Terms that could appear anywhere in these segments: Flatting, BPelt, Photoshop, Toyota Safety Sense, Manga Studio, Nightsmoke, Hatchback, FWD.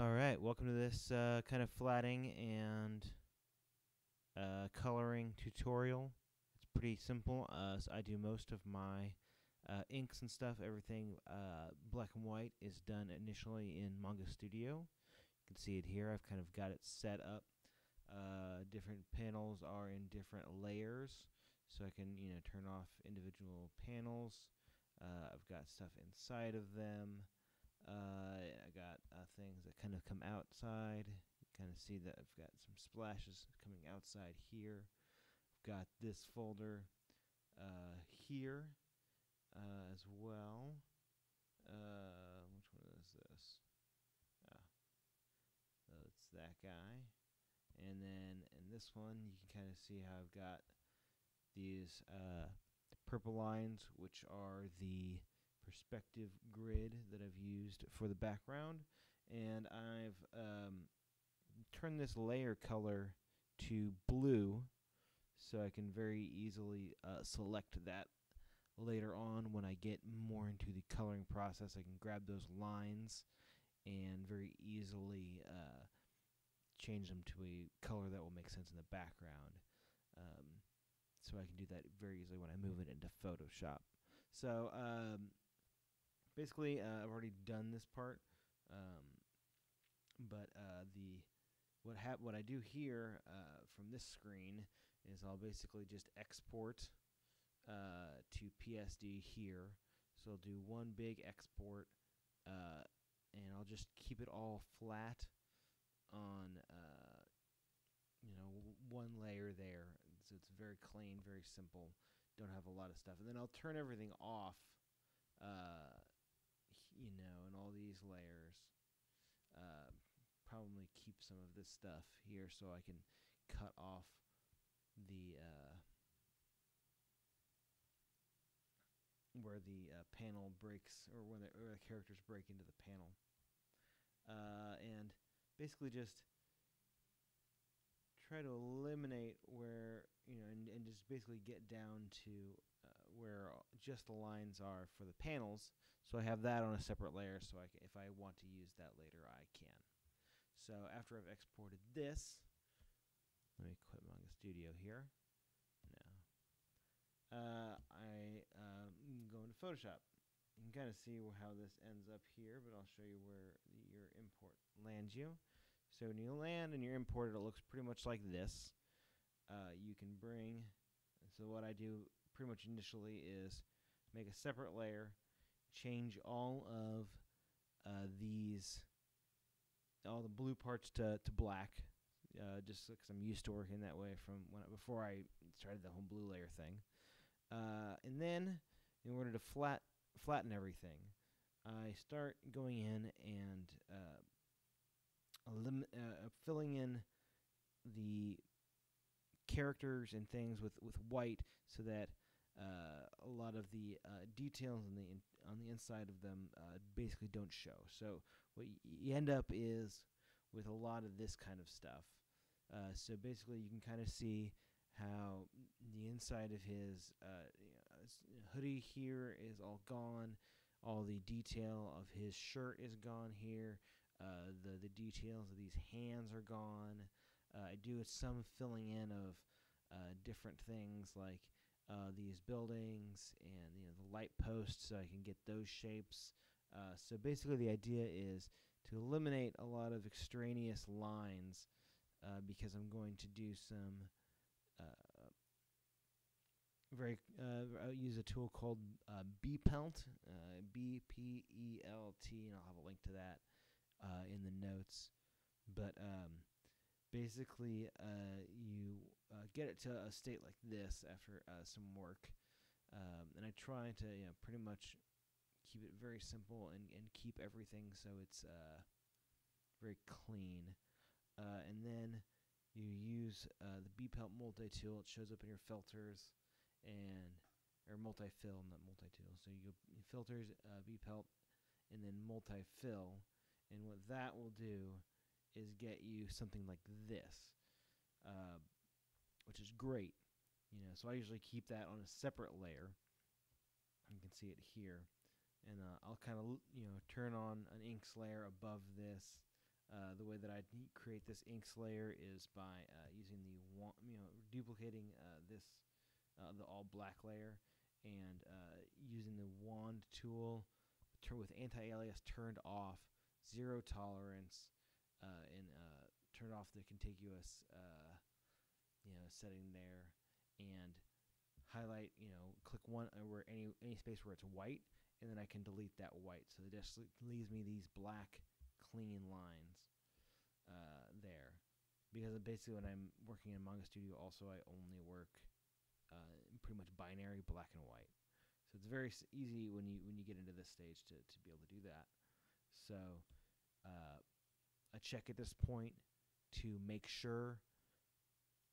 Alright, welcome to this kind of flatting and coloring tutorial. It's pretty simple. So I do most of my inks and stuff. Everything black and white is done initially in Manga Studio. You can see it here. I've kind of got it set up. Different panels are in different layers, so I can turn off individual panels. I've got stuff inside of them. I got things that kind of come outside. You kind of see that I've got some splashes coming outside here. I've got this folder here as well. Which one is this? Ah, so it's that guy. And then in this one, you can kind of see how I've got these purple lines, which are the perspective grid that I've used for the background, and I've turned this layer color to blue so I can very easily select that later on when I get more into the coloring process. I can grab those lines and very easily change them to a color that will make sense in the background, so I can do that very easily when I move it into Photoshop. So basically, I've already done this part, but what I do here from this screen is I'll basically just export to PSD here. So I'll do one big export, and I'll just keep it all flat on one layer there, so it's very clean, very simple. Don't have a lot of stuff, and then I'll turn everything off. In all these layers, probably keep some of this stuff here so I can cut off the where the panel breaks, or where the characters break into the panel, and basically just try to eliminate where and just basically get down to where just the lines are for the panels, so I have that on a separate layer, so I can, if I want to use that later, I can. So after I've exported this, let me quit Manga Studio here. Now I'm going to Photoshop. You can kind of see how this ends up here, but I'll show you where your import lands you. So when you land and you're imported, it looks pretty much like this. You can bring, so what I do pretty much initially is make a separate layer, change all of all the blue parts to black, just because I'm used to working that way from before I started the whole blue layer thing. And then in order to flatten everything, I start going in and filling in the characters and things with white, so that a lot of the details on the inside of them basically don't show. So what you end up is with a lot of this kind of stuff. So basically, you can kind of see how the inside of his hoodie here is all gone. All the detail of his shirt is gone here. The details of these hands are gone. I do some filling in of different things like these buildings and the light posts, so I can get those shapes. So basically, the idea is to eliminate a lot of extraneous lines, because I'm going to do some I'll use a tool called BPelt, B-P-E-L-T, and I'll have a link to that in the notes. But basically, you get it to a state like this after some work, and I try to pretty much keep it very simple and keep everything so it's very clean. And then you use the BPelt multi-tool. It shows up in your filters or multi-fill, not multi-tool. So you go filters, BPelt, and then multi-fill, and what that will do is get you something like this, which is great. So I usually keep that on a separate layer. You can see it here, and I'll kind of turn on an inks layer above this, The way that I create this inks layer is by using the duplicating this the all black layer and using the wand tool with anti-alias turned off, zero tolerance, and turn off the contiguous setting there, and highlight, click one where any space where it's white, and then I can delete that white, so it just leaves me these black clean lines there, because basically when I'm working in Manga Studio also I only work pretty much binary black and white, so it's very easy when you get into this stage to be able to do that. So I check at this point to make sure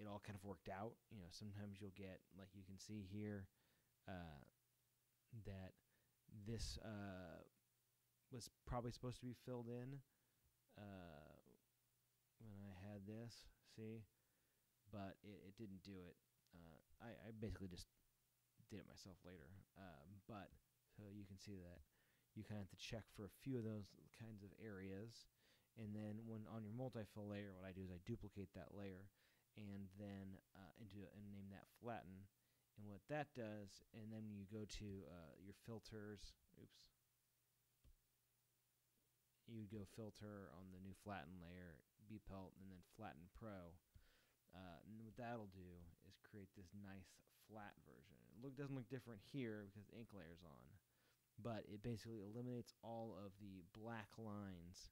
it all kind of worked out. Sometimes you'll get, like you can see here, that this was probably supposed to be filled in when I had this, see, but it didn't do it. I basically just did it myself later, but so you can see that you kind of have to check for a few of those kinds of areas, and then when on your multi-fill layer, what I do is I duplicate that layer, and then and name that flatten, and what that does, and then you go to your filters. Oops. You go filter on the new flatten layer, BPelt, and then flatten pro. And what that'll do is create this nice flat version. It doesn't look different here because the ink layer's on, but it basically eliminates all of the black lines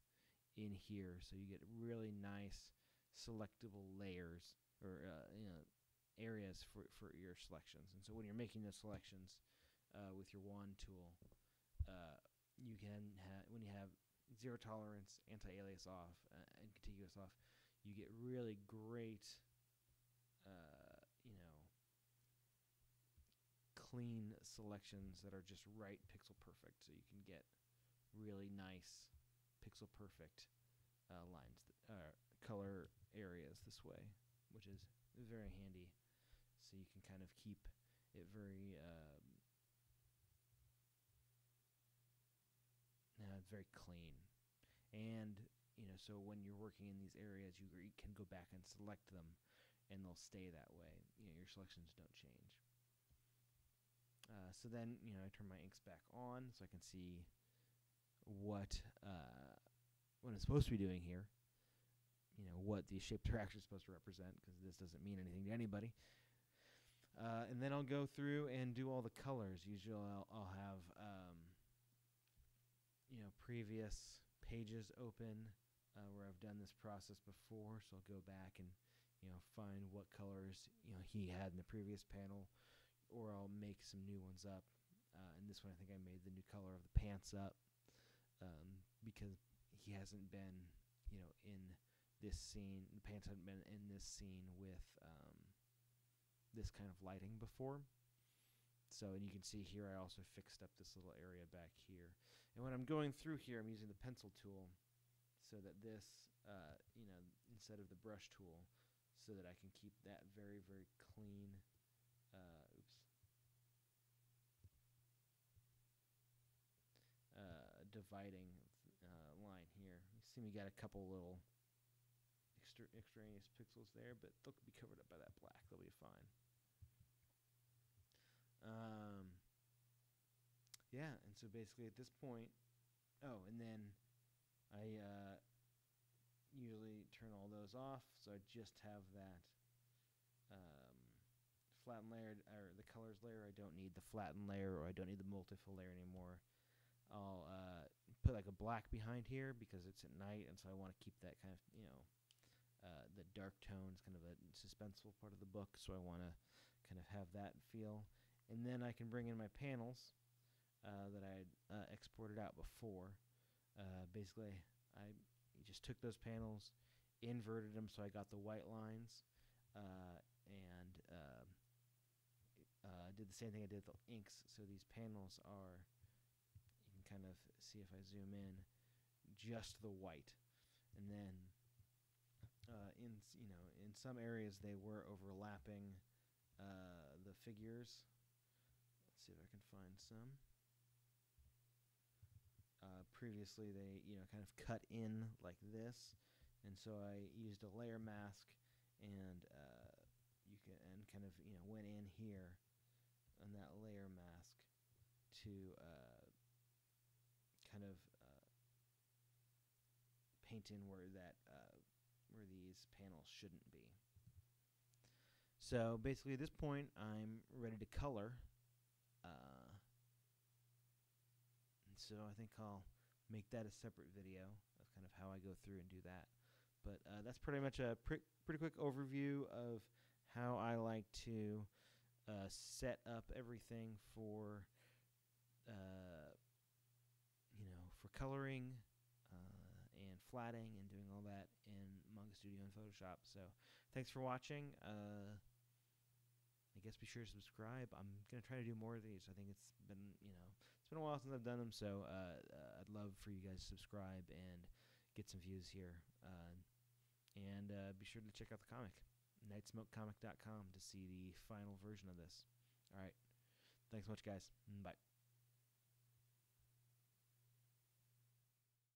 in here, so you get really nice selectable layers or areas for your selections. And so when you're making those selections with your wand tool, you can when you have zero tolerance, anti-alias off, and contiguous off, you get really great, clean selections that are just right pixel perfect. So you can get really nice pixel perfect lines, color areas this way, which is very handy. So you can kind of keep it very... very clean, and so when you're working in these areas, you can go back and select them, and they'll stay that way. Your selections don't change. So then I turn my inks back on, so I can see what I'm supposed to be doing here. What these shapes are actually supposed to represent, because this doesn't mean anything to anybody. And then I'll go through and do all the colors. Usually I'll have previous pages open where I've done this process before, so I'll go back and find what colors he had in the previous panel, or I'll make some new ones up. In this one I think I made the new color of the pants up, because he hasn't been in this scene, the pants haven't been in this scene with this kind of lighting before. So, and you can see here I also fixed up this little area back here. And when I'm going through here, I'm using the pencil tool so that this, instead of the brush tool, so that I can keep that very, very clean. Oops. Dividing line here. You see we got a couple little extraneous pixels there, but they'll be covered up by that black. They'll be fine. Yeah, and so basically at this point, and then I usually turn all those off, so I just have that flatten layer, or the colors layer. I don't need the flatten layer, or I don't need the multifill layer anymore. I'll put like a black behind here because it's at night, and so I want to keep that kind of, the dark tones, kind of a suspenseful part of the book, so I want to kind of have that feel. And then I can bring in my panels that I had exported out before. Basically, I just took those panels, inverted them so I got the white lines, and did the same thing I did with the inks. So these panels are, you can kind of see if I zoom in, just the white. And then in some areas they were overlapping the figures. Let's see if I can find some. previously they, kind of cut in like this. And so I used a layer mask and kind of, went in here on that layer mask to kind of paint in where that where these panels shouldn't be. So basically at this point I'm ready to color. So I think I'll make that a separate video of kind of how I go through and do that. But that's pretty much a pretty quick overview of how I like to set up everything for for coloring and flatting and doing all that in Manga Studio and Photoshop. So thanks for watching. I guess be sure to subscribe. I'm gonna try to do more of these. I think it's been it's been a while since I've done them, so I'd love for you guys to subscribe and get some views here. And be sure to check out the comic, nightsmokecomic.com, to see the final version of this. All right, thanks so much, guys. Bye.